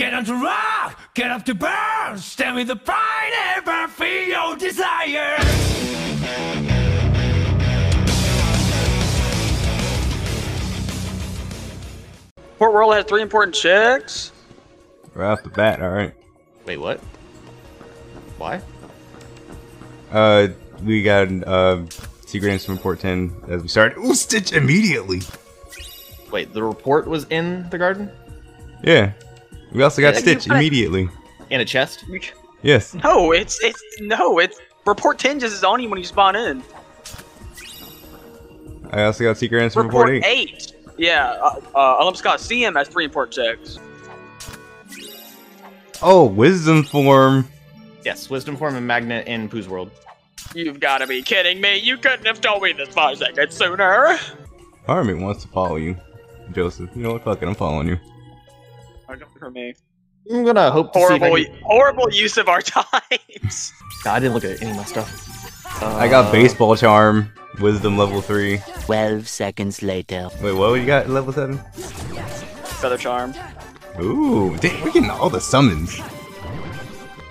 Get on the rock, get up the burn, stand with the pride and fulfill your desire. Port Royal has 3 important checks. Right off the bat, alright. Wait, what? Why? We got Seagrams from Port 10 as we started. Ooh, Stitch immediately! Wait, the report was in the garden? Yeah. We also got Stitch immediately. In a chest? Yes. No, it's report 10 just is on you when you spawn in. I also got Seagrams from report 8. Yeah, Olympus Coliseum has 3 import checks. Oh, Wisdom Form. Yes, Wisdom Form and Magnet in Pooh's World. You've got to be kidding me. You couldn't have told me this 5 seconds sooner. Army wants to follow you, Joseph. You know what? Fuck it, I'm following you. For me. I'm gonna hope to horrible use of our times. God, I didn't look at any of my stuff. I got Baseball Charm, Wisdom level 3. 12 seconds later. Wait, what you got level 7? Feather Charm. Ooh, dang, we're getting all the summons.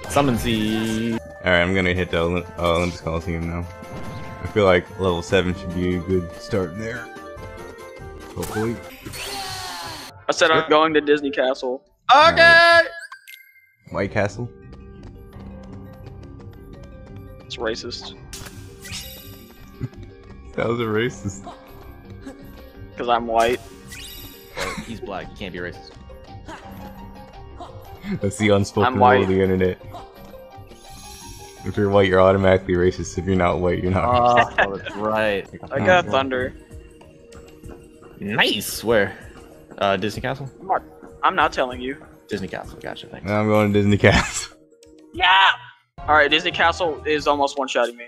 Summonsy. Alright, I'm gonna hit the Olympus Coliseum now. I feel like level 7 should be a good start there. Hopefully. I said I'm going to Disney Castle. Okay! White Castle? It's racist. That was a racist. Because I'm white. Oh, he's black, he can't be racist. That's the unspoken rule of the internet. If you're white, you're automatically racist. If you're not white, you're not racist. Oh, that's right. I got thunder. Nice! Where? Disney Castle? Mark, I'm not telling you. Disney Castle, gotcha, thanks. Now I'm going to Disney Castle. Yeah! Alright, Disney Castle is almost one-shotting me.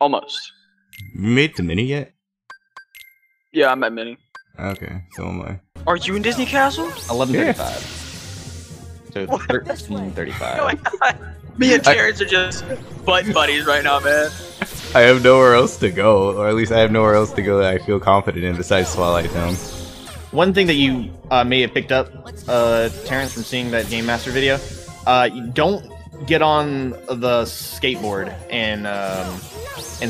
Almost. You made the mini yet? Yeah, I'm at mini. Okay, so am I. Are you in Disney Castle? 11:35. So 13:35. Me and Terrence are just butt buddies right now, man. I have nowhere else to go, or at least I have nowhere else to go that I feel confident in besides Twilight Town. One thing that you may have picked up, Terrence, from seeing that Game Master video, you don't get on the skateboard and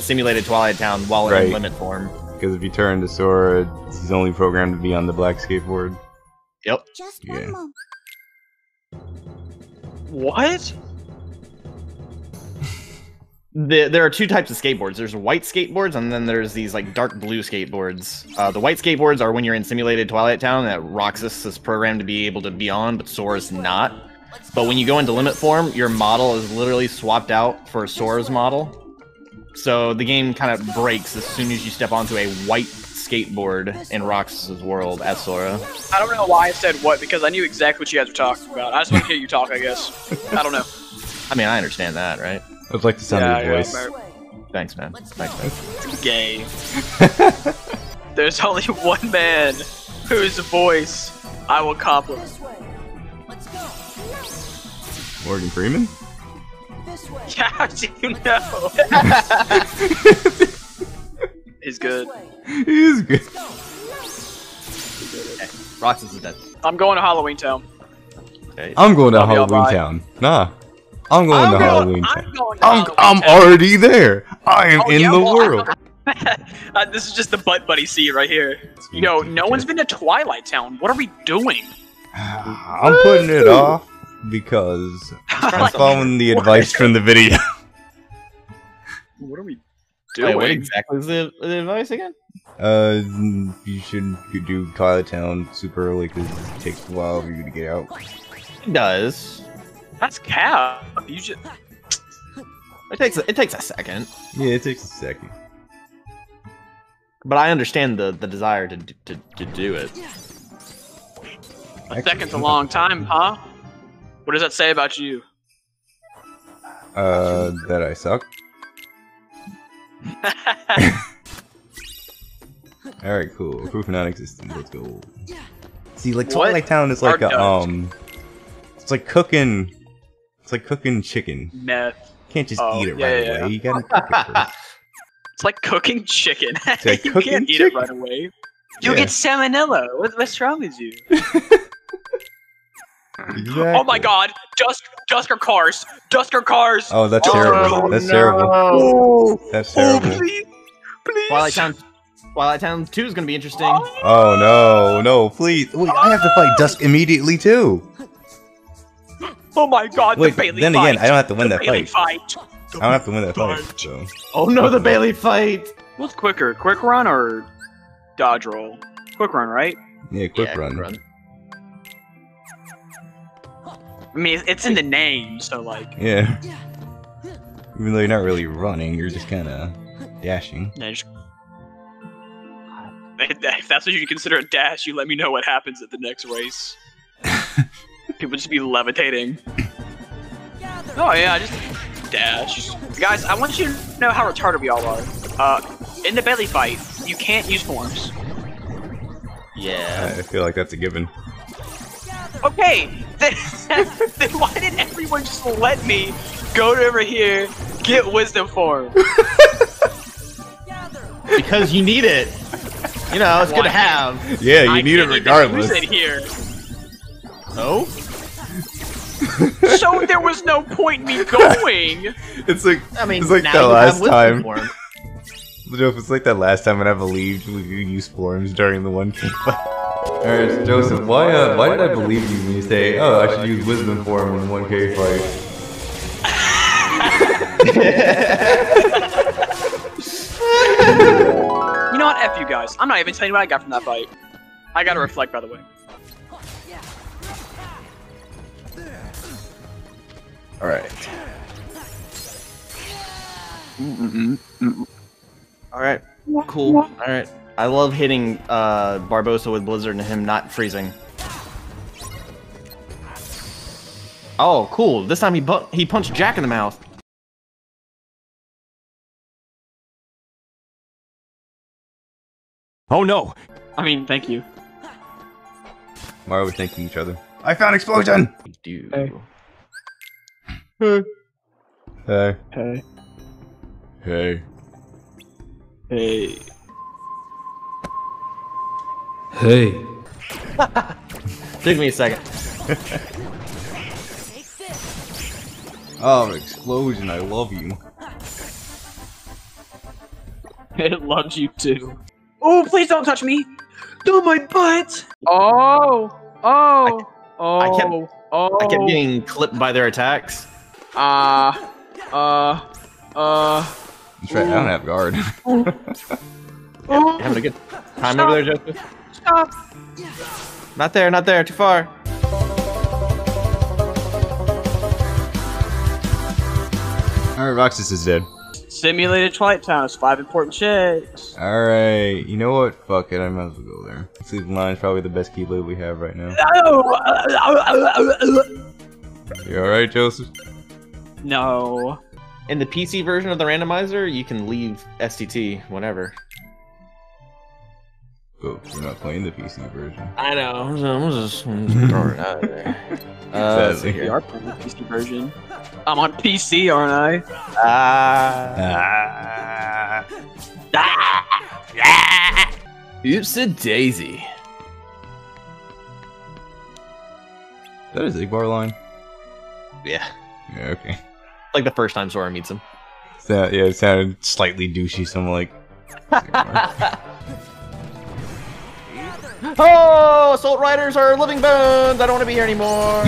simulated Twilight Town while in limit form. Because if you turn to Sora, he's only programmed to be on the black skateboard. Yep. Just one more. What? There are 2 types of skateboards. There's white skateboards, and then there's these like dark blue skateboards. The white skateboards are when you're in simulated Twilight Town that Roxas is programmed to be able to be on, but Sora's not. But when you go into limit form, your model is literally swapped out for Sora's model. So the game kind of breaks as soon as you step onto a white skateboard in Roxas's world as Sora. I don't know why I said what, because I knew exactly what you guys were talking about. I just want to hear you talk, I guess. I don't know. I mean, I understand that, right? I'd like the sound of your voice. Thanks, man. Thanks, man. Gay. There's only one man whose voice I will compliment. Morgan Freeman? This way. How do you know? He's good. He's good. Okay. Roxas is dead. I'm going to Halloween Town. Okay. I'm going to Halloween Town. Nah. I'm going to Halloween Town. I'm already there. I am in the world. This is just the butt buddy scene right here. You know, no one's been to Twilight Town. What are we doing? I'm putting it off because I'm following the advice from the video. What are we doing? Wait, what exactly is the advice again? You should do Twilight Town super early because it takes a while for you to get out. It does. That's cap. You just... It takes a second. Yeah, it takes a second. But I understand the desire to do it. A second's a long time, huh? What does that say about you? That I suck. All right, cool. Proof non-existent. Let's go. See, like Twilight Town is like it's like cooking. It's like cooking chicken. Meth. You can't just eat it right away. You gotta cook it first. It's like cooking chicken. It's like you can't eat it right away. You'll get salmonella. What's wrong with you? Exactly. Oh my god! Dusk or cars? Dusk or cars? Oh, that's terrible. That's terrible. Oh, that's terrible. Oh, please, please. Twilight Town 2 is gonna be interesting. Oh no, no, please. Wait, I have to fight Dusk immediately too. Oh my god, wait, the Bailey fight. Again, I don't have to win that fight. I don't have to win that fight, so. Oh no, the Bailey fight! What's quicker, quick run or dodge roll? Quick run, right? Yeah, quick run. I mean, it's in the name, so like... Yeah. Even though you're not really running, you're just kinda dashing. Yeah, just... If that's what you consider a dash, you let me know what happens at the next race. People just be levitating. Oh yeah, just dash. Guys, I want you to know how retarded we all are. In the Bailey fight, you can't use forms. Yeah. I feel like that's a given. Okay, then why did everyone just let me go over here, get wisdom form? Because you need it. You know, it's good to have. Yeah, you need it regardless. I can't even use it here. No? So there was no point in me going! It's like, I mean, it's like that last time. It's like that last time when I believed we could use forms during the one king fight. Alright, Joseph, why did I believe you when you say, oh, I should use wisdom form in 1K fight? You know what, F you guys. I'm not even telling you what I got from that fight. I gotta reflect, by the way. All right. All right. Cool. All right. I love hitting Barbossa with Blizzard and him not freezing. Oh, cool. This time he punched Jack in the mouth. Oh no. I mean, thank you. Mario was thanking each other. I found explosion. We do. Hey. Hey. Hey. Hey. Hey. Hey. Hey. Give me a second. Oh, explosion, I love you. It loves you too. Oh, please don't touch me! No, my butt! Oh! Oh! I kept getting clipped by their attacks. That's right, I don't have guard. Yeah, having a good time Stop. Over there, Joseph? Stop! Not there, not there, too far. Alright, Roxas is dead. Simulated Twilight Town is 5 important chicks. Alright, you know what? Fuck it, I might as well go there. Sleeping Lion is probably the best keyblade we have right now. No! You alright, Joseph? No. In the PC version of the randomizer, you can leave STT whenever. Oh, we're not playing the PC version. I know. I'm just throwing it out of there. We are playing the PC version. I'm on PC, aren't I? Oopsie daisy. Is that a Xigbar line? Yeah. Yeah, okay. Like the first time Sora meets him. So, yeah, it sounded slightly douchey, so I'm like... Oh! Assault Riders are living bones! I don't want to be here anymore!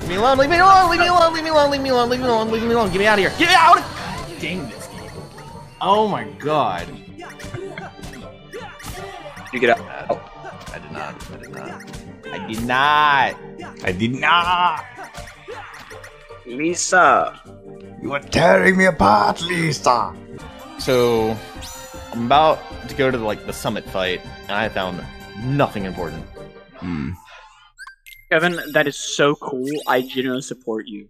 Leave me alone, leave me alone, leave me alone, leave me alone, leave me alone, leave me alone, leave me alone, get me out of here! Get out of here! Dang this game. Oh my god. You get out. Oh. I did not! Lisa! You are tearing me apart, Lisa! So, I'm about to go to the summit fight, and I found nothing important. Hmm. Kevin, that is so cool. I genuinely support you.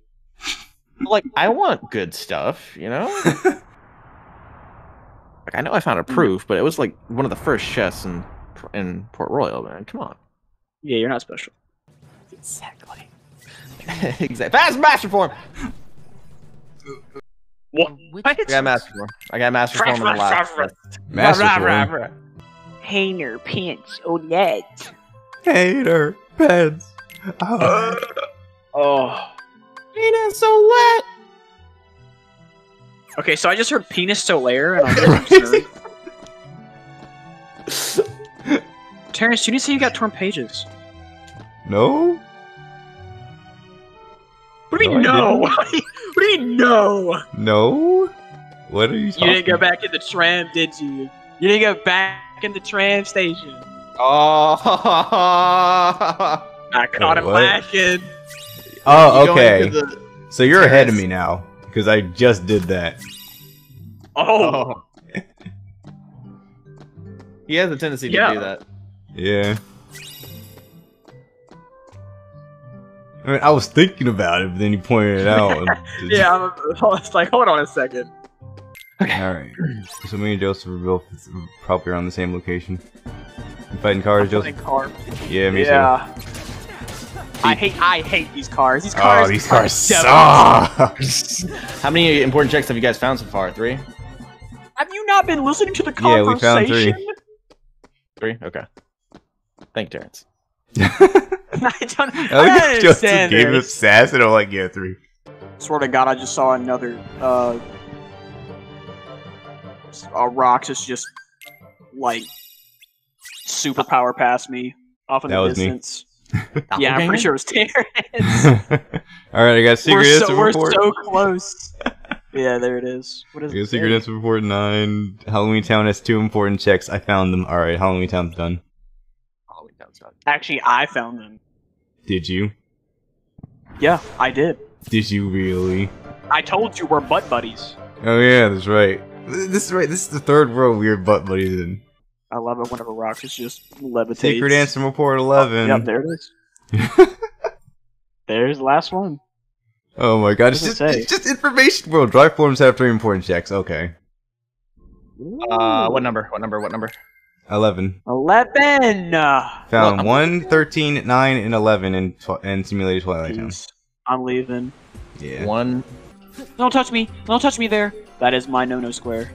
Like, I want good stuff, you know? I know I found a proof, but it was like one of the first chests in Port Royal, man. Come on. Yeah, you're not special. Exactly. Exactly. That's Master Form! What? I got Master Form in the last. Master Form? Hater pants, Odette. Hater pants. Oh. Oh. Penis so wet. Okay, so I just heard penis so lair, and I'm concerned. Terrence, you didn't say you got torn pages. No. What do you mean no? What do you mean no? No? What are you talking about? You didn't go back in the tram, did you? You didn't go back in the tram station. Oh. I caught him lacking. Oh, okay. So you're ahead of me now, because I just did that. Oh. He has a tendency to do that. Yeah. I mean, I was thinking about it, but then he pointed it out. Yeah, I was like, hold on a second. Okay. Alright. So me and Joseph were both probably around the same location. You fighting cars, Joseph? Yeah, me too. Yeah. I hate these cars. These cars. Oh, these cars suck. How many important checks have you guys found so far? 3? Have you not been listening to the conversation? Yeah, we found 3. 3? Okay. Thank you, Terrence. I just gave him sass and I'm like, yeah, 3. Swear to God, I just saw another Roxas just like superpower past me off in the distance. Yeah, I'm pretty sure it was Terrence. Alright, I got Secret Answer Report. We're so close. Yeah, there it is. What is it? Secret Answer Report 9. Halloween Town has 2 important checks. I found them. Alright, Halloween Town's done. Actually, I found them. Did you? Yeah, I did. Did you really? I told you we're butt buddies. Oh yeah, that's right. This is right. This is the 3rd world we are butt buddies in. I love it whenever Roxas just levitates. Secret Answer Report 11. Oh, yeah, there it is. There's the last one. Oh my God! It's just information world. Drive forms have 3 important checks. Okay. What number? What number? What number? 11. 11! Found 1, 13, 9, and 11 in Simulated Twilight Town. I'm leaving. Yeah. 1. Don't touch me! Don't touch me there! That is my no-no square.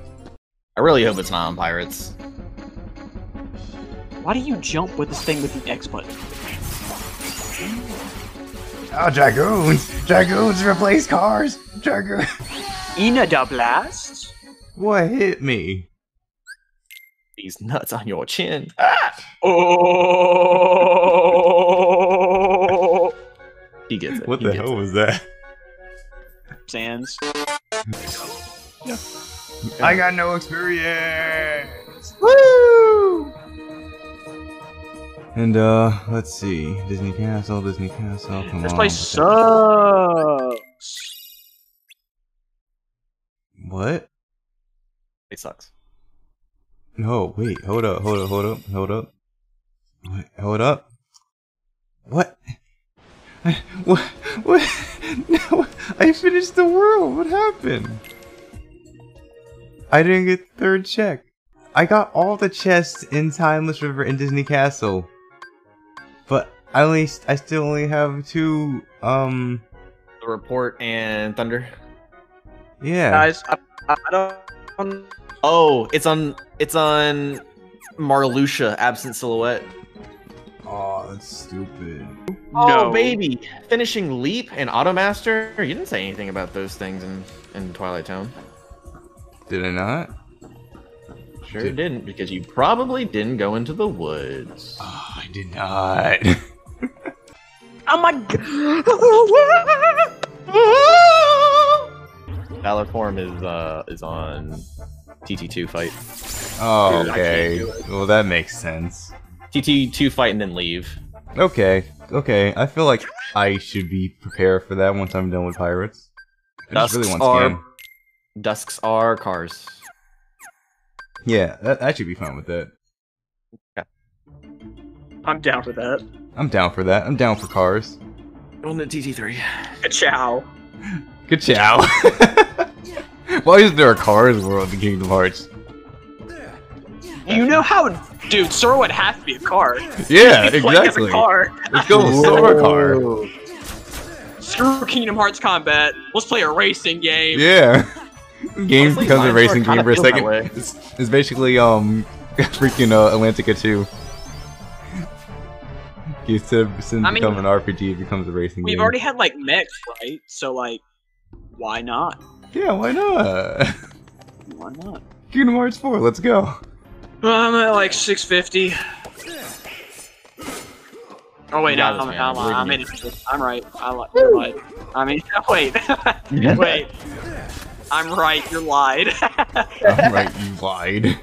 I really hope it's not on Pirates. Why do you jump with this thing with the X button? Oh, Dragoons! Dragoons replace cars! Dragoons! Ina da blast? What hit me? These nuts on your chin. Ah! Oh! He gets it. What the hell was that? Sans. No. I got no experience. Woo! And let's see. Disney Castle. Disney Castle. Come on. This place sucks. What? It sucks. No, wait, hold up. What? Hold up. What? What? No, I finished the world. What happened? I didn't get the 3rd check. I got all the chests in Timeless River and Disney Castle. But I still only have 2, The Report and Thunder. Yeah. Guys, I don't... Oh, it's on Marluxia, absent silhouette. Oh, that's stupid. Oh, no. Baby, finishing leap and automaster. You didn't say anything about those things in Twilight Town. Did I not? Sure didn't, because you probably didn't go into the woods. Oh, I did not. Oh my God! Valor form is on. TT2 fight. Oh, okay. Well, that makes sense. TT2 fight and then leave. Okay. Okay. I feel like I should be prepared for that once I'm done with Pirates. Dusks are cars. Yeah, I should be fine with that. Yeah. I'm down for that. I'm down for that. I'm down for cars. On the TT3. Ka-chow. Ka-chow. Why is there a cars world in Kingdom Hearts? You know how, dude, Sora would have to be a car. Yeah, exactly. A car. Let's go with Sora car. Screw Kingdom Hearts combat. Let's play a racing game. Yeah. Game becomes a racing game for a second. It's basically freaking Atlantica 2. You said since I mean, become an RPG, it becomes a racing game. We've already had like mechs, right? So like, why not? Yeah, why not? Why not? Kingdom Hearts 4, let's go. I'm at like 650. Oh wait, no, I'm right. You're right. I mean, wait, wait. I'm right. You lied. I'm right. You lied.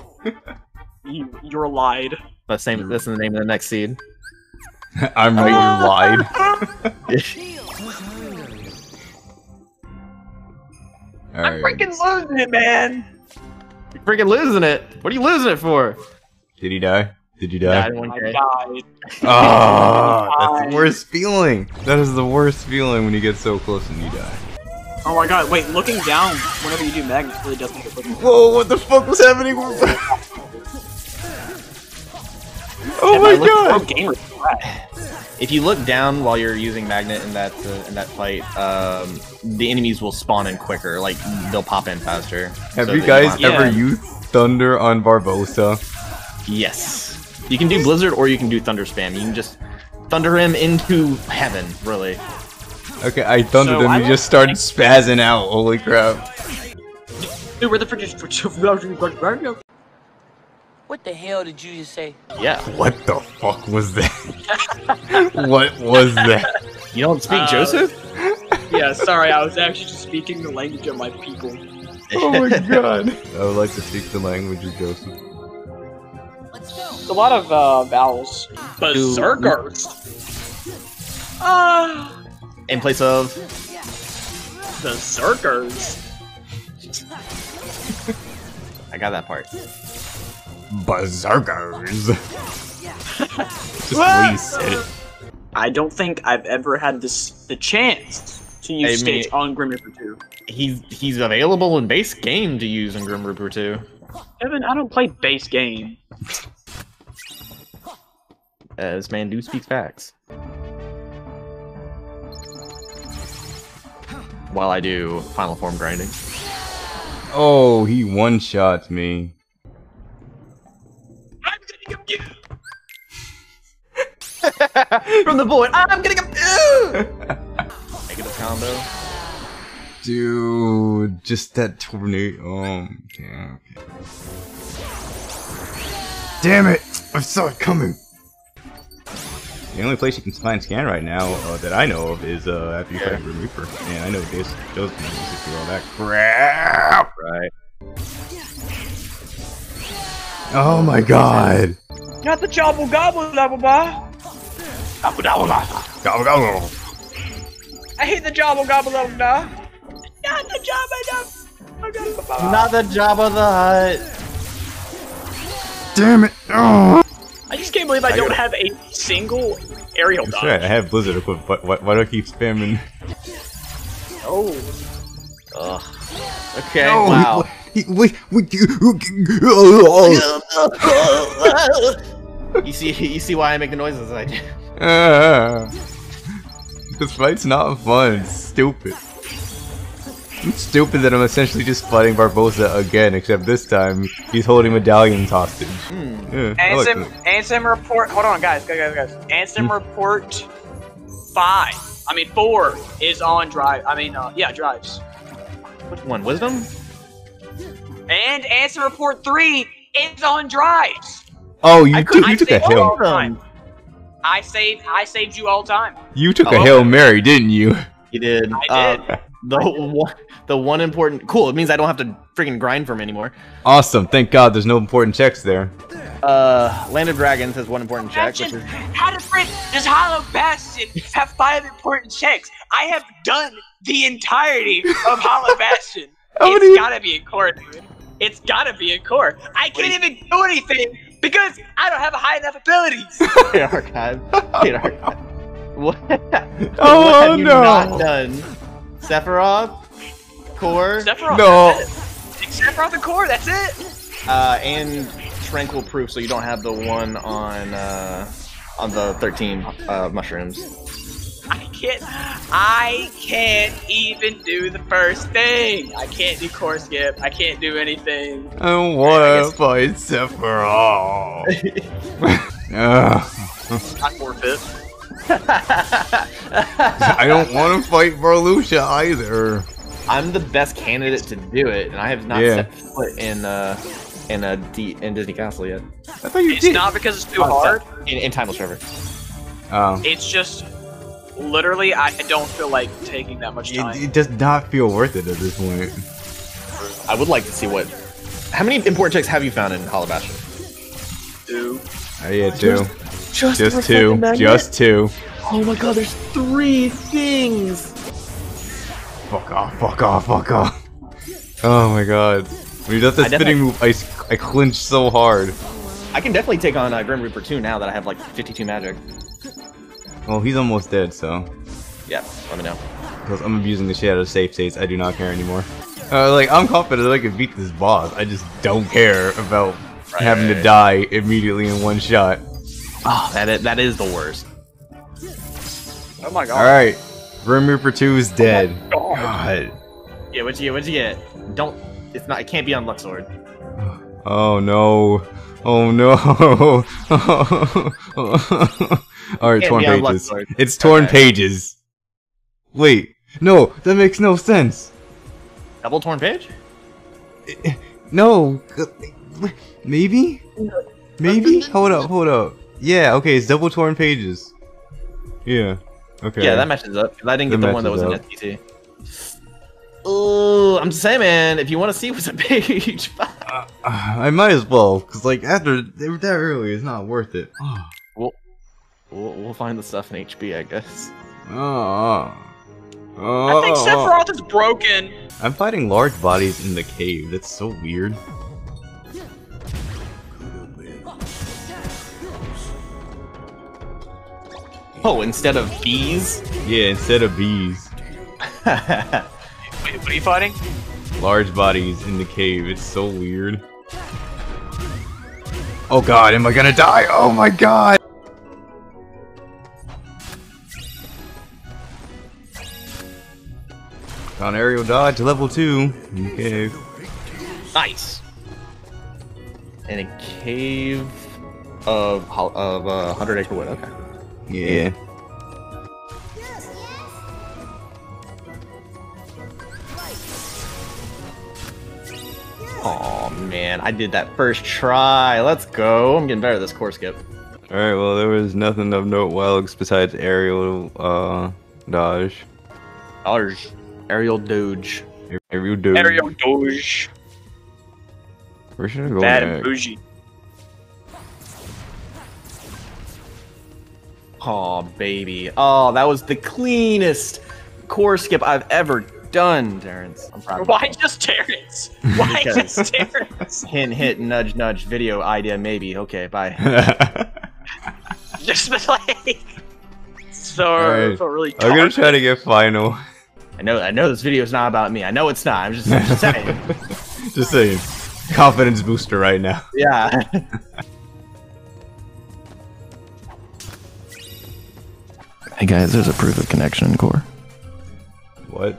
You're lied. The same. That's the name of the next seed. I'm right. You lied. All right. I'm freaking losing it, man. You're freaking losing it. What are you losing it for? Did he die? Did you die? Yeah, I died. Oh, that's the worst feeling. That is the worst feeling when you get so close and you die. Oh my god, wait, looking down whenever you do magnets really does make it look. Whoa, what the fuck was happening? Oh my god! If you look down while you're using magnet in that fight, the enemies will spawn in quicker. Like, they'll pop in faster. Have you guys ever used Thunder on Barbossa? Yes. You can do Blizzard or you can do Thunder Spam. You can just thunder him into heaven, really. Okay, I thundered him, he just started spazzing out, holy crap. Dude, where the frick is... What the hell did you just say? Yeah. What the fuck was that? What was that? You don't speak Joseph? Yeah, sorry, I was actually just speaking the language of my people. Oh my god. I would like to speak the language of Joseph. It's a lot of vowels. Berserkers. In place of Berserkers. I got that part. Berserkers. Just release it. I don't think I've ever had the chance to use stage on Grim Reaper 2. He's available in base game to use in Grim Reaper 2. Kevin, I don't play base game. This man do speak facts. While I do Final Form grinding. Oh, he one-shots me. I'm gonna come get you! From the void, I'm gonna come get you! Negative combo. Dude, just that tornado. Oh, yeah, okay. Damn it! I saw it coming! The only place you can find Scan right now that I know of is after you fight Grim Reaper. And I know this does not music through all that crap, right? Oh my god! Got the chobble gobble double ba! Gobble double ba! Gobble gobble! I hate the jobble gobble double da! Not the jobble double! Not the jobble the hut! Damn it! Oh. I just can't believe I don't have a single aerial dodge. Right, I have Blizzard equipped, but why do I keep spamming? Oh. Ugh. Okay, no, wow. You see why I make the noises I do. This fight's not fun, it's stupid. It's stupid that I'm essentially just fighting Barbossa again, except this time he's holding medallions hostage. Yeah, Ansem report. Hold on, guys. Ansem report 4 is on drive. drives. Which one? Wisdom? And Ansem report 3 is on drives. Oh, you took a hill. I saved you all time. You took a Hail Mary, didn't you? You did. I did. The one important... Cool, it means I don't have to freaking grind for him anymore. Awesome, thank god there's no important checks there. Land of Dragons has one important check, which is... How does Hollow Bastion have 5 important checks? I have done the entirety of Hollow Bastion. It's gotta be a core, dude. It's gotta be a core. I can't even do anything because I don't have a high enough abilities. Archive. What? Oh, what have you not done? Sephiroth, Core. Sephiroth, no. Sephiroth and Core. That's it. And Tranquil Proof, so you don't have the one on the 13 mushrooms. I can't even do the first thing. I can't do Core Skip. I can't do anything. I don't want to fight Sephiroth. I forfeit. I don't want to fight Marluxia either. I'm the best candidate to do it, and I have not set foot in Disney Castle yet. I thought you did. It's not because it's too hard. In Timeless River. Oh. It's just literally I don't feel like taking that much time. It does not feel worth it at this point. I would like to see what. How many important checks have you found in Hollow Bastion? 2. Oh yeah, 2. Just 2. Just 2. Oh my god, there's 3 things. Fuck off! Fuck off! Fuck off! Oh my god! When you got that spinning move, I clinched so hard. I can definitely take on Grim Reaper 2 now that I have like 52 magic. Well, he's almost dead, so. Yeah, let me know. Because I'm abusing the shit out of safe states. I do not care anymore. Like I'm confident that I can beat this boss. I just don't care about having to die immediately in one shot. Oh, that is the worst. Oh my god! All right. Grim Reaper 2 is dead. Oh god. Yeah, what'd you get? What'd you get? Don't. It's not. It can't be on Luxord. Oh no. Oh no. All right, torn pages. It's torn pages. Wait, no, that makes no sense. Double torn page? No. Maybe. Maybe. Hold up. Hold up. Yeah. Okay, it's double torn pages. Yeah. Okay. Yeah, that matches up. I didn't get the one that was in STT. Oh, I'm just saying, man. If you want to see what's on page 5, I might as well, cause like after that early, it's not worth it. We'll find the stuff in HB, I guess. I think Sephiroth is broken. I'm fighting large bodies in the cave. That's so weird. Oh, instead of bees? Yeah, instead of bees. Wait, what are you fighting? Large bodies in the cave. It's so weird. Oh god, am I gonna die? Oh my god! Got aerial dodge to level 2 in the cave. Nice! In a cave of 100 Acre Wood, okay. Yeah. Oh man, I did that first try. Let's go. I'm getting better at this core skip. All right. Well, there was nothing of note besides aerial dodge. Dodge. Aerial doge. Aerial doge. Aerial doge. Where should I go? Bad and bougie. Oh baby! Oh, that was the cleanest core skip I've ever done, Terrence. I'm proud. Why just Terrence? Why just Terrence? Hint, hint, nudge, nudge. Video idea, maybe. Okay, bye. Just like sorry, right. Really. I'm gonna try to get final. I know this video is not about me. I know it's not. I'm just saying. Just saying. Confidence booster right now. Yeah. Hey guys, there's a proof of connection in core. What?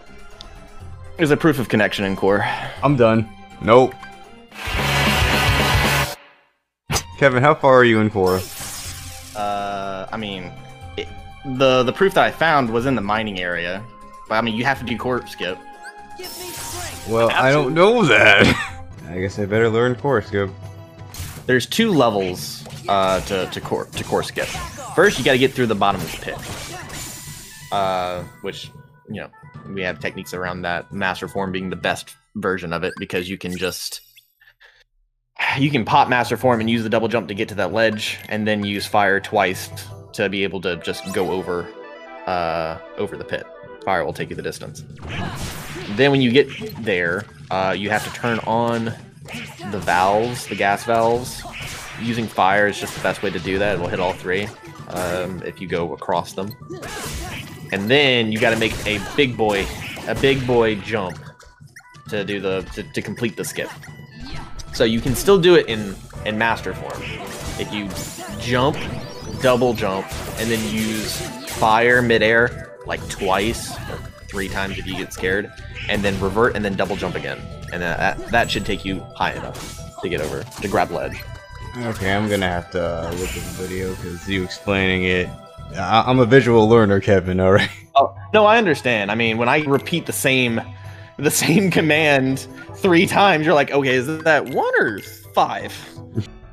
There's a proof of connection in core. I'm done. Nope. Kevin, how far are you in core? I mean, the proof that I found was in the mining area. But I mean, you have to do core skip. Give me strength. Well, I don't know that. I guess I better learn core skip. There's 2 levels to core skip. First, you got to get through the bottom of the pit, which, you know, we have techniques around that. Master Form being the best version of it because you can just pop Master Form and use the double jump to get to that ledge, and then use Fire twice to be able to just go over over the pit. Fire will take you the distance. Then when you get there, you have to turn on the valves, the gas valves. Using fire is just the best way to do that. It will hit all 3 if you go across them. And then you got to make a big boy jump to do to complete the skip. So you can still do it in master form. If you jump, double jump, and then use fire midair like twice or 3 times if you get scared, and then revert and then double jump again. And that should take you high enough to get over to grab ledge. Okay, I'm gonna have to look at the video because you explaining it I'm a visual learner, Kevin, all right? Oh, no, I understand. I mean, when I repeat the same command 3 times, you're like, okay, is that 1 or 5?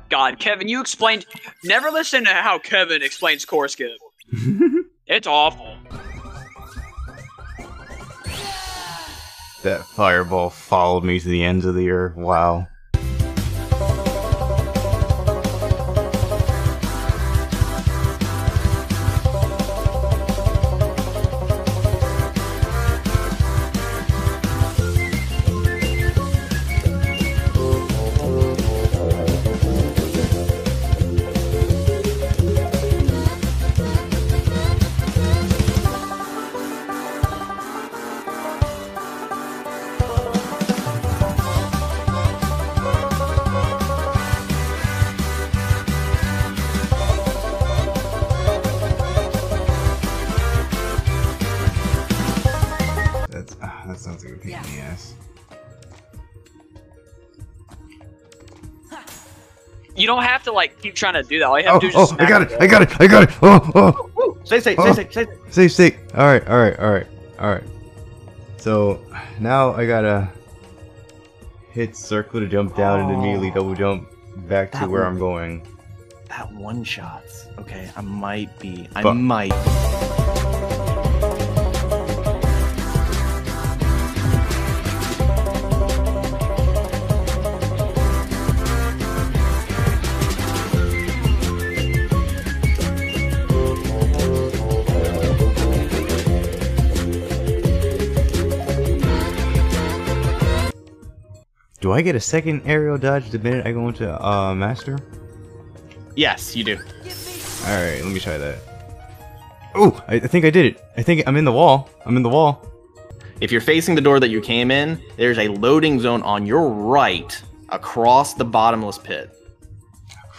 God, Kevin, you explained... Never listen to how Kevin explains core skip. It's awful. That fireball followed me to the ends of the earth. Wow. You don't have to like keep trying to do that. All you have to do is just I got it. Oh. Safe. All right. So now I gotta hit circle to jump down and immediately double jump back to where I'm going. That one shots. Okay, I might be. I might. Do I get a second aerial dodge the minute I go into master? Yes, you do. Alright, let me try that. Oh, I think I did it. I think I'm in the wall. If you're facing the door that you came in, there's a loading zone on your right across the bottomless pit.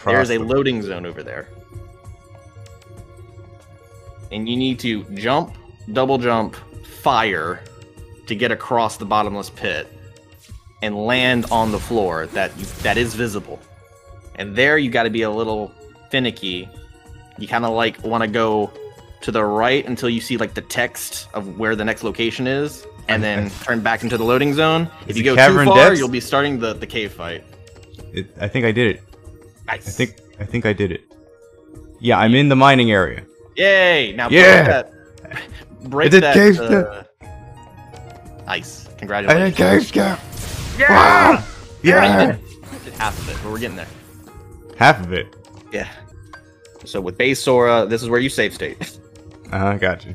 There's a loading zone over there. And you need to jump, double jump, fire to get across the bottomless pit and land on the floor that is visible. And there you gotta be a little finicky. You kinda like wanna go to the right until you see like the text of where the next location is, and then turn back into the loading zone. If you go too far, you'll be starting the cave fight. I think I did it. Nice. I think I did it. Yeah, I'm in the mining area. Yay! Now break that cave skip. Nice. Congratulations. I did cave skip. Yeah! Yeah! Half of it, but we're getting there. Half of it? Yeah. So with base Sora, this is where you save state. Gotcha.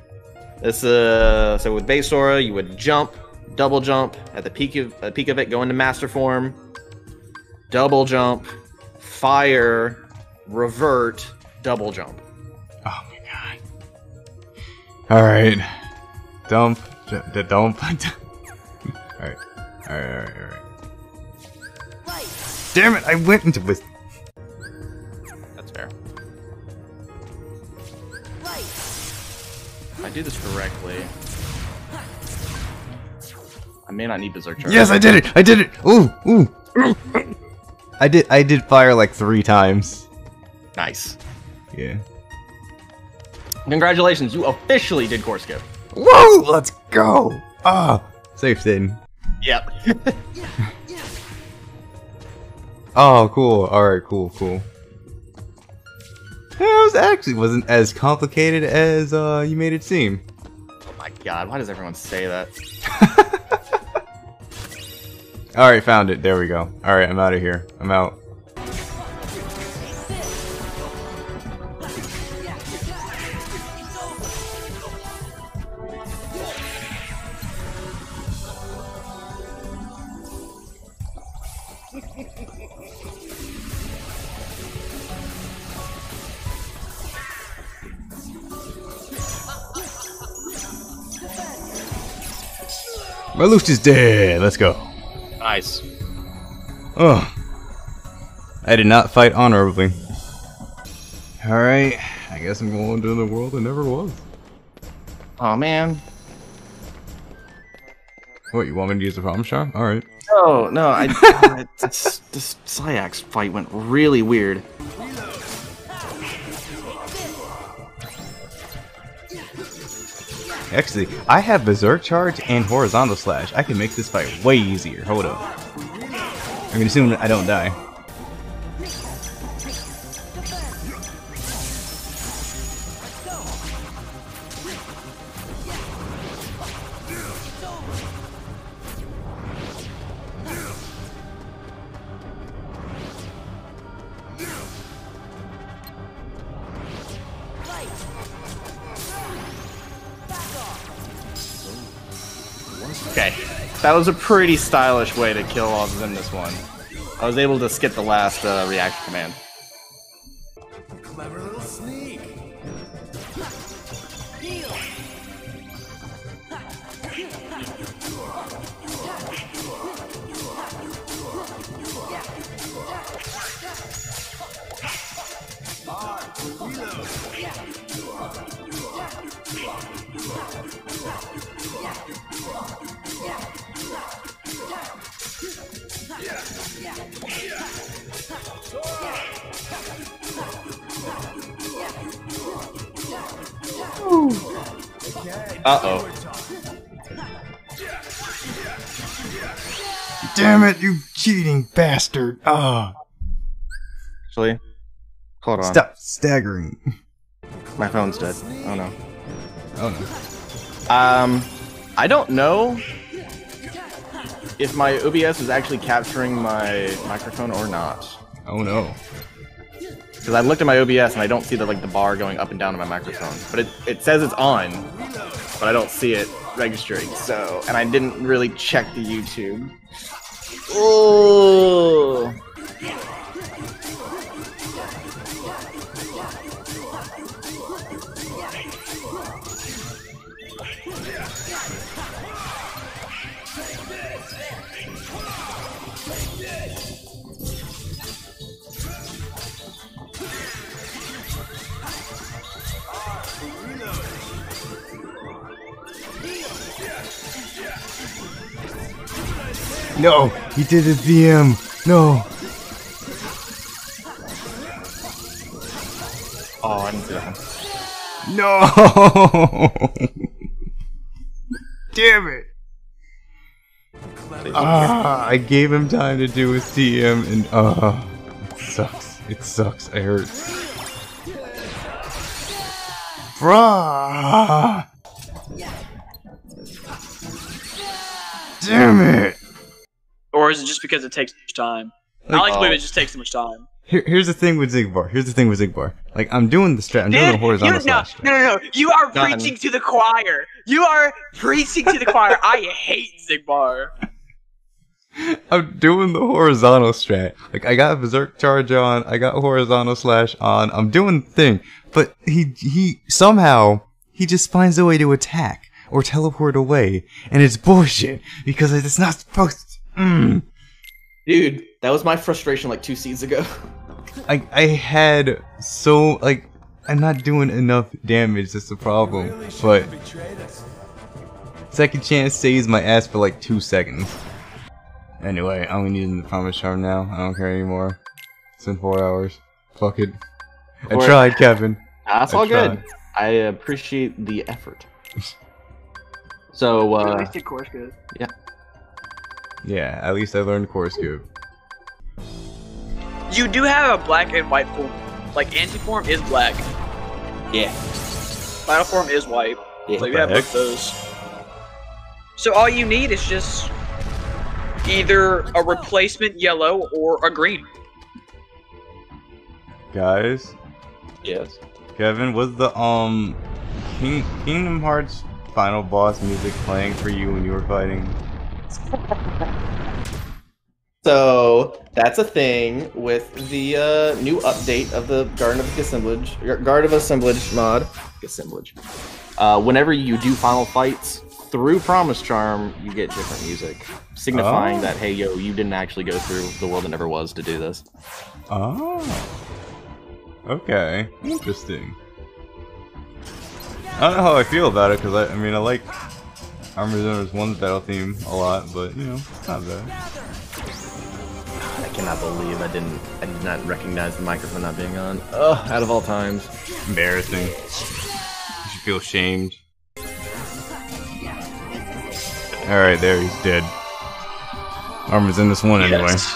This, so with base Sora, you would jump, double jump, at the peak of it, go into master form, double jump, fire, revert, double jump. Oh my god. Alright. Dump. Alright. All right. Damn it! I went into this. That's fair. If I do this correctly, I may not need Berserk Charge. Yes, I did it! Ooh! I did fire like 3 times. Nice. Yeah. Congratulations! You officially did core skip. Woo! Let's go! Ah, safe thing. Yep. Oh, cool. Alright, cool. It actually wasn't as complicated as you made it seem. Oh my god, why does everyone say that? Alright, found it. There we go. Alright, I'm out of here. I'm out. Marluxia's dead. Let's go. Nice. Oh, I did not fight honorably. All right, I guess I'm going to the world that never was. Oh man. What, you want me to use the Promise Charm? All right. No. This Saix fight went really weird. Actually, I have Berserk Charge and Horizontal Slash. I can make this fight way easier. Hold up. I'm gonna assume I don't die. Okay, that was a pretty stylish way to kill all of them this one. I was able to skip the last reaction command. Clever little sneak. Uh-oh. Damn it, you cheating bastard. Ah. Actually, hold on. Stop staggering. My phone's dead. Oh no. Oh no. I don't know if my OBS is actually capturing my microphone or not. Oh no. Because I looked at my OBS and I don't see the like the bar going up and down on my microphone. But it says it's on, but I don't see it registering. So, and I didn't really check the YouTube. Oh. No, he did his DM. No. Oh, I'm done. No. Damn it. I gave him time to do his DM, and it sucks. It sucks. It hurts. Bruh. Damn it. Or is it just because it takes time? Like, I like to believe it just takes so much time. Here's the thing with Xigbar. Like, I'm doing the strat. I'm doing the horizontal slash strat. No. You are preaching to the choir. I hate Xigbar. I'm doing the horizontal strat. Like, I got Berserk Charge on. I got Horizontal Slash on. I'm doing the thing. But he just finds a way to attack or teleport away. And it's bullshit because it's not supposed to. Dude, that was my frustration like 2 seasons ago. I had so like I'm not doing enough damage. That's the problem. Really, but second chance saves my ass for like 2 seconds. Anyway, I'm gonna use the Promise Charm now. I don't care anymore. It's been 4 hours. Fuck it. I tried, Kevin. That's all good. I appreciate the effort. So at least your course goes. Yeah. Yeah, at least I learned Chorus Cube. You do have a black and white form. Like, Anti-form is black. Yeah. Final form is white. Yeah, so you have both those. So all you need is just either a replacement yellow or a green. Guys? Yes? Kevin, was the, Kingdom Hearts final boss music playing for you when you were fighting? So that's a thing with the new update of the Garden of Assemblage mod. Whenever you do final fights through Promise Charm, you get different music, signifying that hey yo, you didn't actually go through the world that never was to do this. Oh. Okay. Interesting. I don't know how I feel about it because I mean I like. Armored 1's battle theme a lot, but you know, it's not bad. God, I cannot believe I did not recognize the microphone not being on. Ugh, out of all times. Embarrassing. You should feel shamed. Alright, there, he's dead. Armor's in this one anyway. Yes.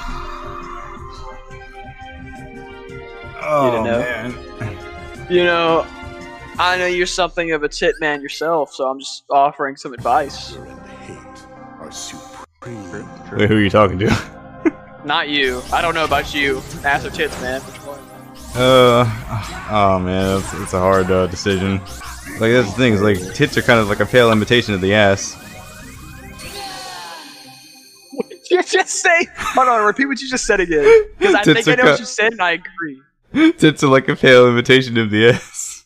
Oh, man. You know, I know you're something of a tit man yourself, so I'm just offering some advice. Wait, who are you talking to? Not you. I don't know about you. Ass or tits, man. Oh man, it's a hard decision. Like, that's the thing, is like, tits are kind of like a pale imitation of the ass. What did you just say? Hold on, repeat what you just said again. Because I think I know what you said and I agree. Tits are like a pale imitation of the ass.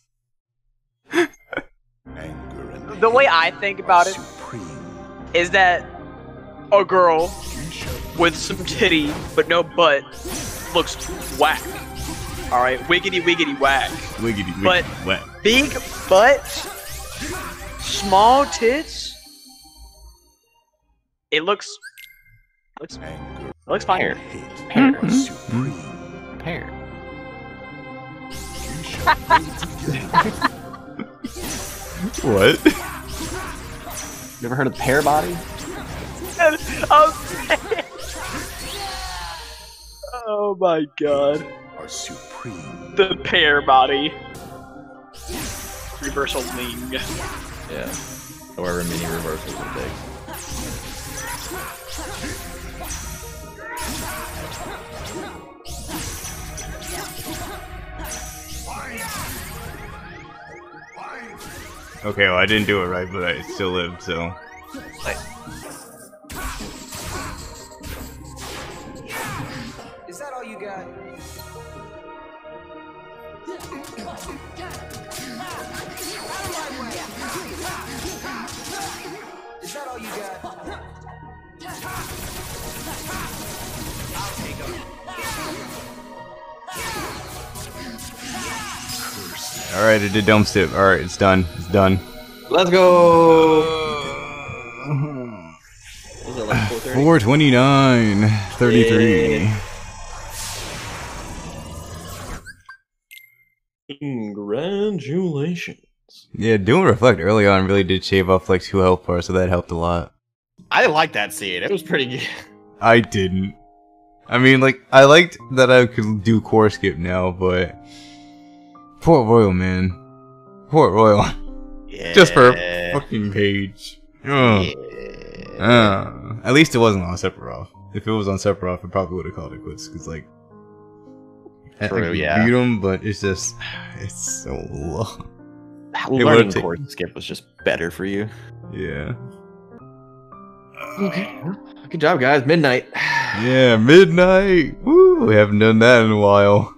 The way I think about it is that a girl with some titty but no butt looks whack. All right, wiggity wiggity whack. Wiggity wiggity but whack. Big butt, small tits. It looks fire. Pear. Pear. What? You ever heard of pear body? Oh my god. Supreme. The pear body. Reversal ling. Yeah. However many reversals it takes. Okay, well I didn't do it right, but I still lived, so... Wait. Is that all you got? Is that all you got? I'll take him. Alright, it did dumb step. Alright, it's done. It's done. Let's go! Was it like 430? 429. 33. Yeah. Congratulations. Yeah, Doom Reflect early on really did shave off like 2 health bars, so that helped a lot. I like that scene. It was pretty good. I didn't. I mean, like, I liked that I could do core skip now, but... Port Royal, man. Port Royal. Yeah. Just for a fucking page. Ugh. Yeah. At least it wasn't on Sephiroth. If it was on Sephiroth, I probably would have called it quits, because, like... True, yeah. Beat him, but it's just... It's so long. Learning cord skip was just better for you. Yeah. Okay. Good job, guys. Midnight. Yeah, midnight. Woo! We haven't done that in a while.